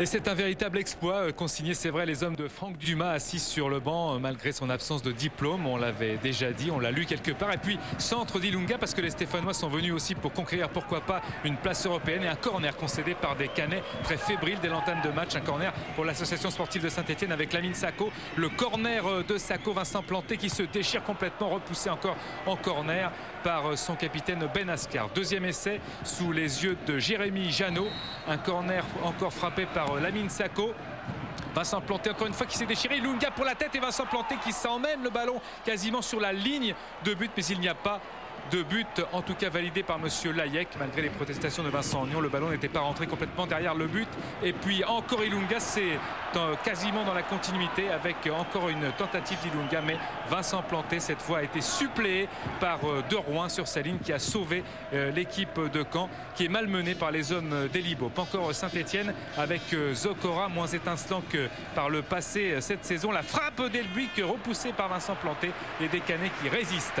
Et c'est un véritable exploit qu'ont signé, c'est vrai, les hommes de Franck Dumas assis sur le banc malgré son absence de diplôme. On l'avait déjà dit, on l'a lu quelque part. Et puis centre d'Ilunga parce que les Stéphanois sont venus aussi pour conquérir pourquoi pas une place européenne. Et un corner concédé par des Canets très fébriles dès l'entame de match. Un corner pour l'association sportive de Saint-Etienne avec Lamine Sakho. Le corner de Sakho, Vincent Planté qui se déchire complètement, repoussé encore en corner par son capitaine Ben Askar. Deuxième essai sous les yeux de Jérémy Janot. Un corner encore frappé par Lamine Sakho. Vincent Planté encore une fois qui s'est déchiré. Ilunga pour la tête et Vincent Planté qui s'emmène le ballon quasiment sur la ligne de but, mais il n'y a pas de but, en tout cas validé par monsieur Layek malgré les protestations de Vincent Ognon. Le ballon n'était pas rentré complètement derrière le but. Et puis encore Ilunga, c'est quasiment dans la continuité avec encore une tentative d'Ilunga, mais Vincent Planté cette fois a été suppléé par De Rouen sur sa ligne qui a sauvé l'équipe de Caen qui est malmenée par les hommes d'Elibo. Pas encore Saint-Etienne avec Zokora, moins étincelant que par le passé cette saison. La frappe d'Elbuic repoussée par Vincent Planté et des Canets qui résistent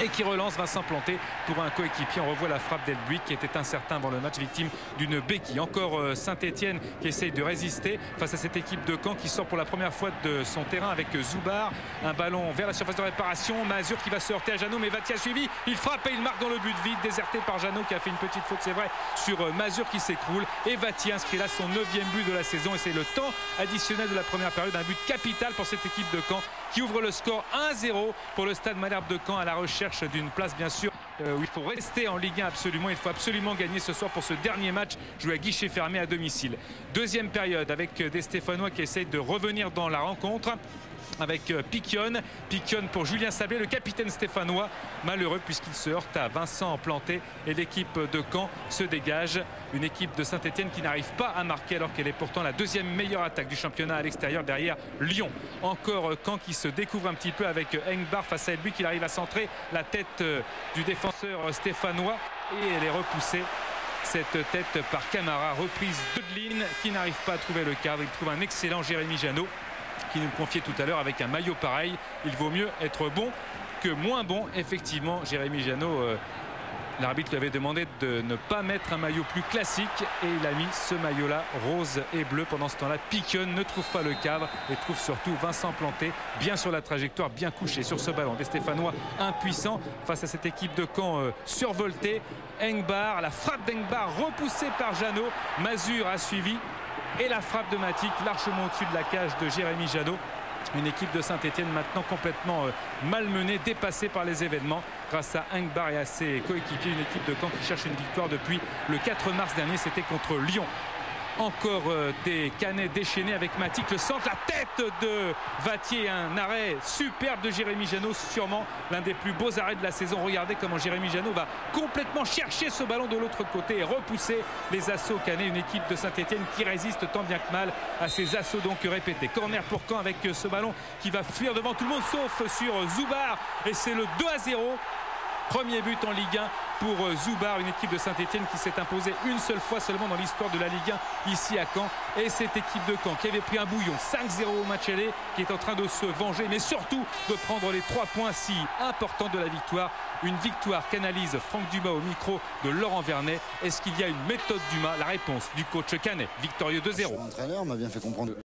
et qui relance Vincent Planté pour un coéquipier. On revoit la frappe d'Elbuic qui était incertain avant le match, victime d'une béquille. Encore Saint-Etienne qui essaye de résister face à cette équipe de Caen qui sort pour la première fois de son terrain avec Zubar. Un ballon vers la surface de réparation. Mazur qui va se heurter à Janot, mais Watier a suivi. Il frappe et il marque dans le but vide, déserté par Janot qui a fait une petite faute, c'est vrai, sur Mazur qui s'écroule. Et Watier inscrit là son 9e but de la saison. Et c'est le temps additionnel de la première période. Un but capital pour cette équipe de Caen qui ouvre le score 1-0 pour le Stade Malherbe de Caen à la recherche d'une place, bien sûr, où il faut rester en Ligue 1 absolument. Il faut absolument gagner ce soir pour ce dernier match joué à guichet fermé à domicile. Deuxième période avec des Stéphanois qui essayent de revenir dans la rencontre avec Piquionne. Piquionne pour Julien Sablé, le capitaine stéphanois, malheureux puisqu'il se heurte à Vincent Planté et l'équipe de Caen se dégage. Une équipe de Saint-Etienne qui n'arrive pas à marquer alors qu'elle est pourtant la deuxième meilleure attaque du championnat à l'extérieur derrière Lyon. Encore Caen qui se découvre un petit peu avec Engbar face à Elbuic. Il arrive à centrer la tête du défenseur stéphanois et elle est repoussée. Cette tête par Camara, reprise de ligne qui n'arrive pas à trouver le cadre. Il trouve un excellent Jérémy Janot qui nous le confiait tout à l'heure, avec un maillot pareil, il vaut mieux être bon que moins bon. Effectivement, Jérémy Janot, l'arbitre lui avait demandé de ne pas mettre un maillot plus classique et il a mis ce maillot-là, rose et bleu. Pendant ce temps-là, Piquionne ne trouve pas le cadre et trouve surtout Vincent Planté bien sur la trajectoire, bien couché sur ce ballon. Des Stéphanois impuissants face à cette équipe de Caen survoltée. Engbar, la frappe d'Engbar repoussée par Janot. Mazur a suivi. Et la frappe de Matic, largement au-dessus de la cage de Jérémy Janot. Une équipe de Saint-Etienne maintenant complètement malmenée, dépassée par les événements grâce à Engbar et à ses coéquipiers. Une équipe de Caen qui cherche une victoire depuis le 4 mars dernier, c'était contre Lyon. Encore des Canets déchaînés avec Matic, le centre, la tête de Watier, un arrêt superbe de Jérémy Janot, sûrement l'un des plus beaux arrêts de la saison. Regardez comment Jérémy Janot va complètement chercher ce ballon de l'autre côté et repousser les assauts Canets. Une équipe de Saint-Etienne qui résiste tant bien que mal à ces assauts donc répétés. Corner pour Caen avec ce ballon qui va fuir devant tout le monde sauf sur Zubar et c'est le 2-0. Premier but en Ligue 1 pour Zubar, une équipe de Saint-Etienne qui s'est imposée une seule fois seulement dans l'histoire de la Ligue 1 ici à Caen. Et cette équipe de Caen qui avait pris un bouillon 5-0 au match aller, qui est en train de se venger, mais surtout de prendre les 3 points si importants de la victoire. Une victoire qu'analyse Franck Dumas au micro de Laurent Vernet. Est-ce qu'il y a une méthode Dumas? La réponse du coach Canet, victorieux 2-0. L'entraîneur m'a bien fait comprendre.